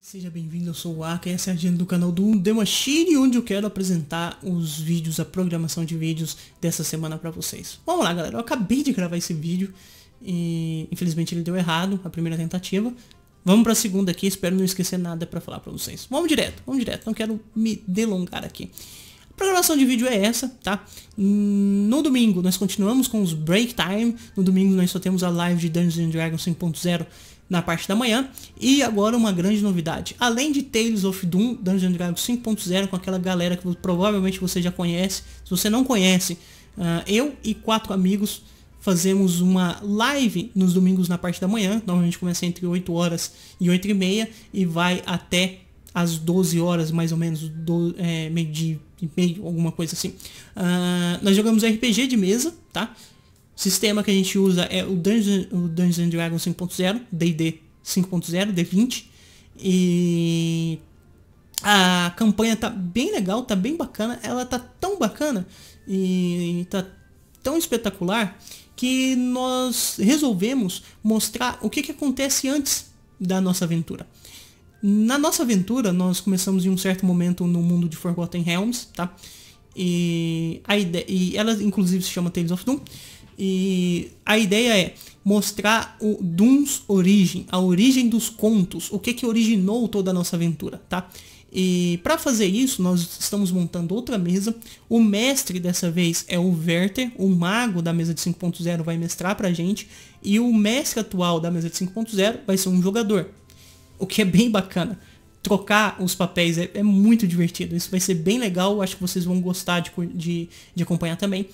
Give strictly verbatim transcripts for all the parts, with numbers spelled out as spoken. Seja bem-vindo, eu sou o Waka e essa é a agenda do canal do The Machine, onde eu quero apresentar os vídeos, a programação de vídeos dessa semana pra vocês. Vamos lá, galera, eu acabei de gravar esse vídeo e infelizmente ele deu errado, a primeira tentativa. Vamos pra segunda aqui, espero não esquecer nada pra falar pra vocês. Vamos direto, vamos direto, não quero me delongar aqui. A programação de vídeo é essa, tá? No domingo nós continuamos com os break time. No domingo nós só temos a live de Dungeons and Dragons cinco ponto zero na parte da manhã. E agora uma grande novidade. Além de Tales of Doom, Dungeons and Dragons cinco ponto zero com aquela galera que provavelmente você já conhece. Se você não conhece, uh, eu e quatro amigos fazemos uma live nos domingos na parte da manhã. Normalmente começa entre oito horas e oito e meia e vai até às doze horas, mais ou menos, do, é, meio de meio, alguma coisa assim. Uh, nós jogamos R P G de mesa, tá? O sistema que a gente usa é o Dungeons, o Dungeons and Dragons cinco ponto zero, D e D cinco ponto zero, D vinte. E a campanha tá bem legal, tá bem bacana. Ela tá tão bacana e tá tão espetacular que nós resolvemos mostrar o que que acontece antes da nossa aventura. Na nossa aventura, nós começamos em um certo momento no mundo de Forgotten Realms, tá? E, a ideia, e ela, inclusive, se chama Tales of Doom. E a ideia é mostrar o Doom's origem, a origem dos contos, o que que originou toda a nossa aventura, tá? E para fazer isso, nós estamos montando outra mesa. O mestre dessa vez é o Werther, o mago da mesa de cinco ponto zero vai mestrar pra gente. E o mestre atual da mesa de cinco ponto zero vai ser um jogador. O que é bem bacana. Trocar os papéis é, é muito divertido. Isso vai ser bem legal. Acho que vocês vão gostar de, de, de acompanhar também.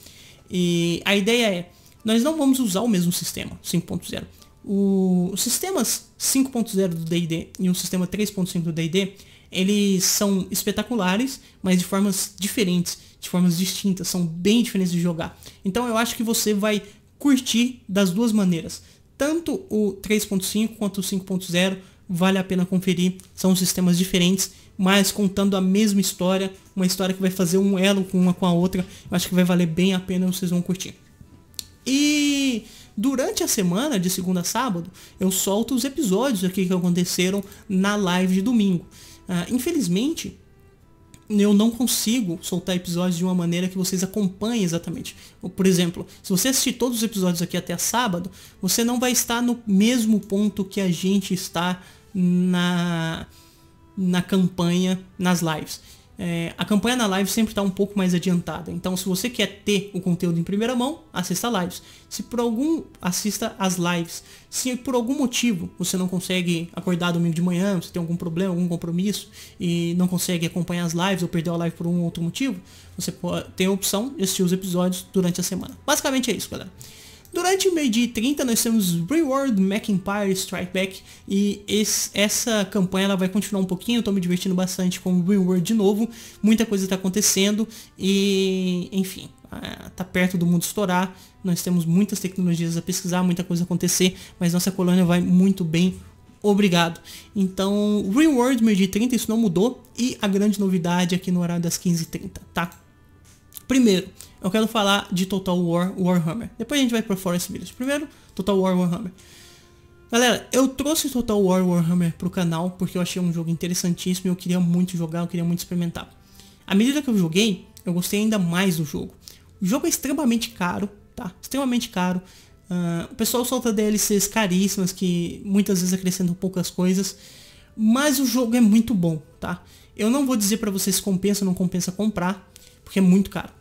E a ideia é, nós não vamos usar o mesmo sistema cinco ponto zero. Os sistemas cinco ponto zero do D e D e o sistema três ponto cinco do D e D, eles são espetaculares, mas de formas diferentes, de formas distintas. São bem diferentes de jogar. Então eu acho que você vai curtir das duas maneiras. Tanto o três ponto cinco quanto o cinco ponto zero. Vale a pena conferir, são sistemas diferentes, mas contando a mesma história, uma história que vai fazer um elo com uma com a outra. Eu acho que vai valer bem a pena, vocês vão curtir. E durante a semana, de segunda a sábado, eu solto os episódios aqui que aconteceram na live de domingo. Ah, infelizmente, eu não consigo soltar episódios de uma maneira que vocês acompanhem exatamente. Por exemplo, se você assistir todos os episódios aqui até sábado, você não vai estar no mesmo ponto que a gente está na, na campanha, nas lives. É, a campanha na live sempre está um pouco mais adiantada. Então, se você quer ter o conteúdo em primeira mão, assista lives. Se por algum... assista as lives. Se por algum motivo você não consegue acordar domingo de manhã, você tem algum problema, algum compromisso, e não consegue acompanhar as lives, ou perdeu a live por um ou outro motivo, você pode, tem a opção de assistir os episódios durante a semana. Basicamente é isso, galera. Durante o meio-dia e trinta nós temos Reworld, Mac Empire, Strike Back. E esse, essa campanha ela vai continuar um pouquinho. Eu tô me divertindo bastante com Reworld de novo. Muita coisa tá acontecendo. E enfim, tá perto do mundo estourar. Nós temos muitas tecnologias a pesquisar, muita coisa a acontecer. Mas nossa colônia vai muito bem. Obrigado. Então, Reworld, meio-dia e trinta, isso não mudou. E a grande novidade aqui no horário das quinze e trinta, tá? Primeiro, eu quero falar de Total War Warhammer. Depois a gente vai para Forest Village. Primeiro, Total War Warhammer. Galera, eu trouxe Total War Warhammer pro canal porque eu achei um jogo interessantíssimo e eu queria muito jogar, eu queria muito experimentar. À medida que eu joguei, eu gostei ainda mais do jogo. O jogo é extremamente caro, tá? Extremamente caro. Uh, o pessoal solta D L Cs caríssimas que muitas vezes acrescentam poucas coisas. Mas o jogo é muito bom, tá? Eu não vou dizer para vocês se compensa ou não compensa comprar, porque é muito caro.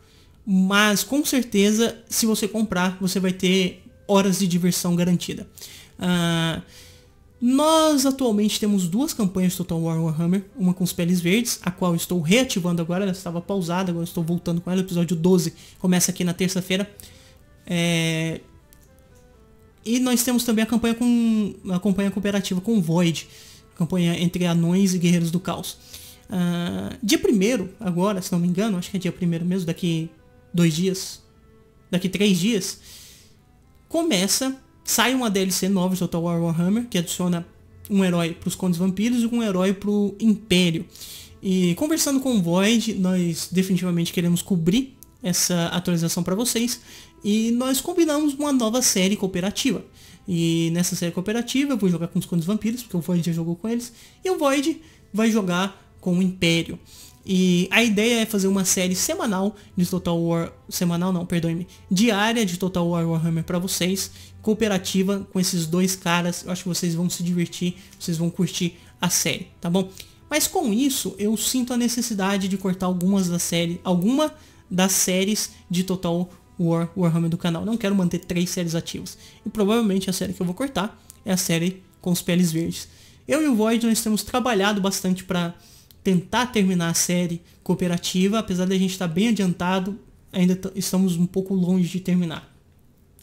Mas com certeza, se você comprar, você vai ter horas de diversão garantida. Uh, nós atualmente temos duas campanhas de Total War Warhammer. Uma com os Peles Verdes, a qual eu estou reativando agora. Ela estava pausada, agora eu estou voltando com ela. O episódio doze começa aqui na terça-feira. É... E nós temos também a campanha, com... a campanha cooperativa com Void. A campanha entre anões e guerreiros do caos. Uh, dia primeiro, agora, se não me engano, acho que é dia primeiro mesmo, daqui... dois dias, daqui três dias, começa, sai uma D L C nova de Total War Warhammer, que adiciona um herói para os Condes Vampiros e um herói para o Império. E conversando com o Void, nós definitivamente queremos cobrir essa atualização para vocês, e nós combinamos uma nova série cooperativa. E nessa série cooperativa eu vou jogar com os Condes Vampiros, porque o Void já jogou com eles, e o Void vai jogar com o Império. E a ideia é fazer uma série semanal de Total War... Semanal não, perdoe-me. Diária de Total War Warhammer pra vocês. Cooperativa com esses dois caras. Eu acho que vocês vão se divertir. Vocês vão curtir a série, tá bom? Mas com isso, eu sinto a necessidade de cortar algumas da série... Alguma das séries de Total War Warhammer do canal. Não quero manter três séries ativas. E provavelmente a série que eu vou cortar é a série com os Peles Verdes. Eu e o Void, nós temos trabalhado bastante pra... tentar terminar a série cooperativa, apesar de a gente estar bem adiantado, ainda estamos um pouco longe de terminar.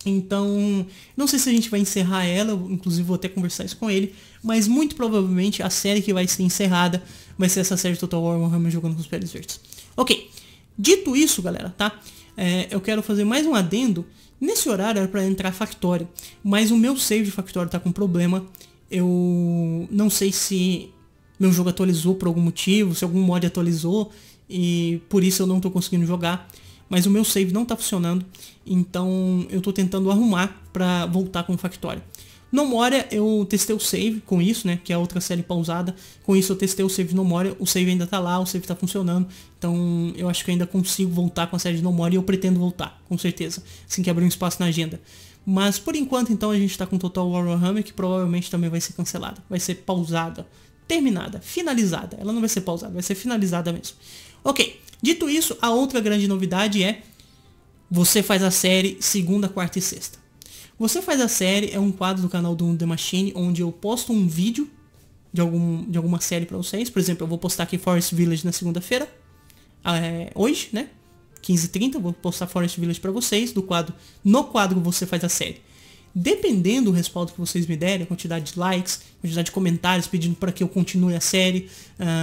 Então, não sei se a gente vai encerrar ela, inclusive vou até conversar isso com ele, mas muito provavelmente a série que vai ser encerrada vai ser essa série Total War Warhammer jogando com os Peles Verdes. Ok, dito isso, galera, tá? É, eu quero fazer mais um adendo. Nesse horário era para entrar Factorio, mas o meu save de Factorio tá com problema. Eu não sei se... meu jogo atualizou por algum motivo, se algum mod atualizou, e por isso eu não tô conseguindo jogar. Mas o meu save não tá funcionando, então eu tô tentando arrumar pra voltar com o Factorio. No Moria eu testei o save com isso, né, que é outra série pausada. Com isso eu testei o save de No Moria, o save ainda tá lá, o save tá funcionando. Então eu acho que eu ainda consigo voltar com a série de No Moria, e eu pretendo voltar, com certeza, assim que abrir um espaço na agenda. Mas por enquanto então a gente tá com Total War Warhammer, que provavelmente também vai ser cancelada, vai ser pausada. Terminada, finalizada. Ela não vai ser pausada, vai ser finalizada mesmo. Ok, dito isso, a outra grande novidade é Você Faz a Série segunda, quarta e sexta. Você Faz a Série é um quadro do canal do The Machine, onde eu posto um vídeo de, algum, de alguma série pra vocês. Por exemplo, eu vou postar aqui Forest Village na segunda-feira, é, hoje, né, quinze e trinta, vou postar Forest Village pra vocês do quadro, no quadro Você Faz a Série. Dependendo do respaldo que vocês me derem, a quantidade de likes, a quantidade de comentários pedindo para que eu continue a série,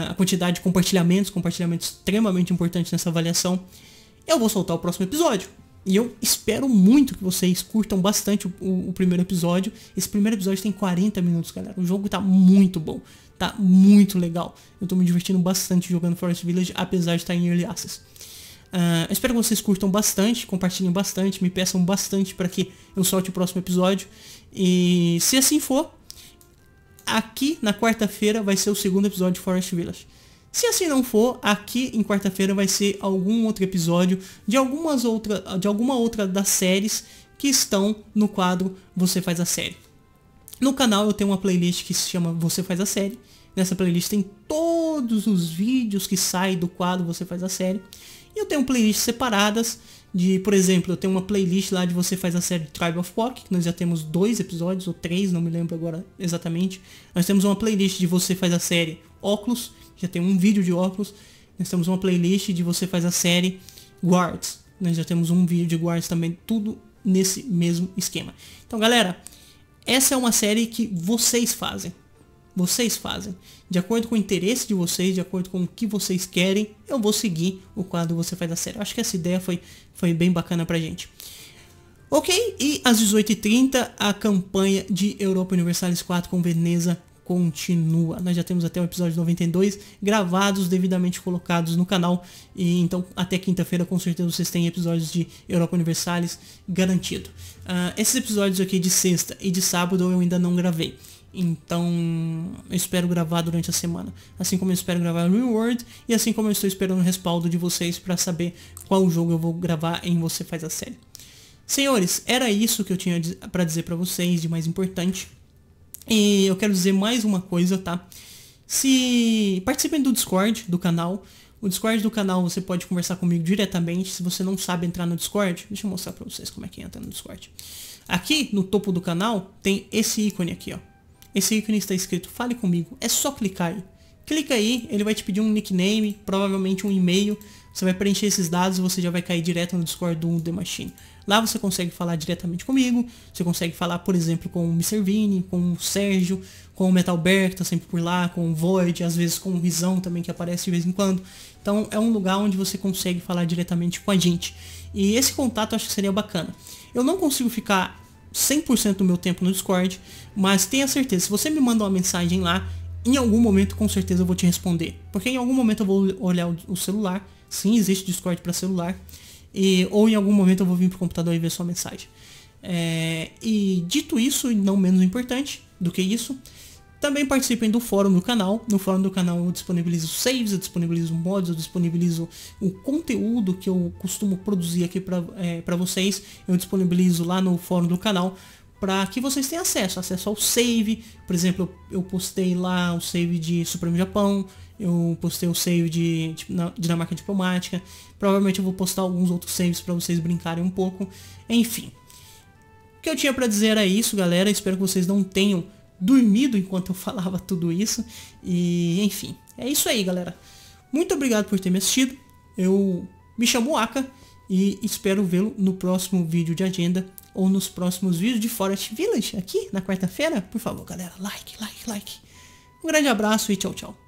a quantidade de compartilhamentos, compartilhamento extremamente importante nessa avaliação, eu vou soltar o próximo episódio. E eu espero muito que vocês curtam bastante o, o, o primeiro episódio. Esse primeiro episódio tem quarenta minutos, galera. O jogo tá muito bom, tá muito legal. Eu tô me divertindo bastante jogando Forest Village, apesar de estar em Early Access. Uh, eu espero que vocês curtam bastante, compartilhem bastante, me peçam bastante para que eu solte o próximo episódio. E se assim for, aqui na quarta-feira vai ser o segundo episódio de Forest Village. Se assim não for, aqui em quarta-feira vai ser algum outro episódio de, algumas outra, de alguma outra das séries que estão no quadro Você Faz a Série. No canal eu tenho uma playlist que se chama Você Faz a Série. Nessa playlist tem todos os vídeos que saem do quadro Você Faz a Série. E eu tenho playlists separadas de, por exemplo, eu tenho uma playlist lá de Você Faz a Série Tribe of Pock, que nós já temos dois episódios, ou três, não me lembro agora exatamente. Nós temos uma playlist de Você Faz a Série Oculus, já tem um vídeo de Oculus. Nós temos uma playlist de Você Faz a Série Guards, nós já temos um vídeo de Guards também, tudo nesse mesmo esquema. Então, galera, essa é uma série que vocês fazem. Vocês fazem. De acordo com o interesse de vocês, de acordo com o que vocês querem, eu vou seguir o quadro Você Faz a Série. Eu acho que essa ideia foi, foi bem bacana pra gente. Ok, e às dezoito e trinta a campanha de Europa Universalis quatro com Veneza continua. Nós já temos até o episódio noventa e dois gravados, devidamente colocados no canal. E então até quinta-feira com certeza vocês têm episódios de Europa Universalis garantido. Uh, esses episódios aqui de sexta e de sábado eu ainda não gravei. Então, eu espero gravar durante a semana, assim como eu espero gravar Reworld, e assim como eu estou esperando o respaldo de vocês para saber qual jogo eu vou gravar em Você Faz a Série. Senhores, era isso que eu tinha para dizer para vocês de mais importante. E eu quero dizer mais uma coisa, tá? Se participem do Discord do canal. O Discord do canal você pode conversar comigo diretamente. Se você não sabe entrar no Discord, deixa eu mostrar para vocês como é que entra no Discord. Aqui no topo do canal tem esse ícone aqui, ó. Esse ícone está escrito Fale Comigo, é só clicar aí. Clica aí, ele vai te pedir um nickname, provavelmente um e-mail. Você vai preencher esses dados e você já vai cair direto no Discord do The Machine. Lá você consegue falar diretamente comigo. Você consegue falar, por exemplo, com o mister Vini, com o Sérgio, com o Metal Bear, que tá sempre por lá, com o Void, às vezes com o Visão também, que aparece de vez em quando. Então é um lugar onde você consegue falar diretamente com a gente. E esse contato eu acho que seria bacana. Eu não consigo ficar cem por cento do meu tempo no Discord, mas tenha certeza, se você me manda uma mensagem lá, em algum momento com certeza eu vou te responder, porque em algum momento eu vou olhar o celular, sim, existe Discord para celular, e ou em algum momento eu vou vir pro computador e ver sua mensagem. É, e dito isso, e não menos importante do que isso, também participem do fórum no canal. No fórum do canal eu disponibilizo saves, eu disponibilizo mods, eu disponibilizo o conteúdo que eu costumo produzir aqui para é, para vocês. Eu disponibilizo lá no fórum do canal para que vocês tenham acesso, acesso ao save. Por exemplo, eu, eu postei lá o save de Supremo Japão, eu postei o save de, de Dinamarca Diplomática. Provavelmente eu vou postar alguns outros saves para vocês brincarem um pouco. Enfim, o que eu tinha para dizer é isso, galera. Espero que vocês não tenham dormido enquanto eu falava tudo isso. E enfim, é isso aí, galera. Muito obrigado por ter me assistido. Eu me chamo Waka e espero vê-lo no próximo vídeo de agenda ou nos próximos vídeos de Forest Village aqui na quarta-feira. Por favor, galera, like, like, like. Um grande abraço e tchau, tchau.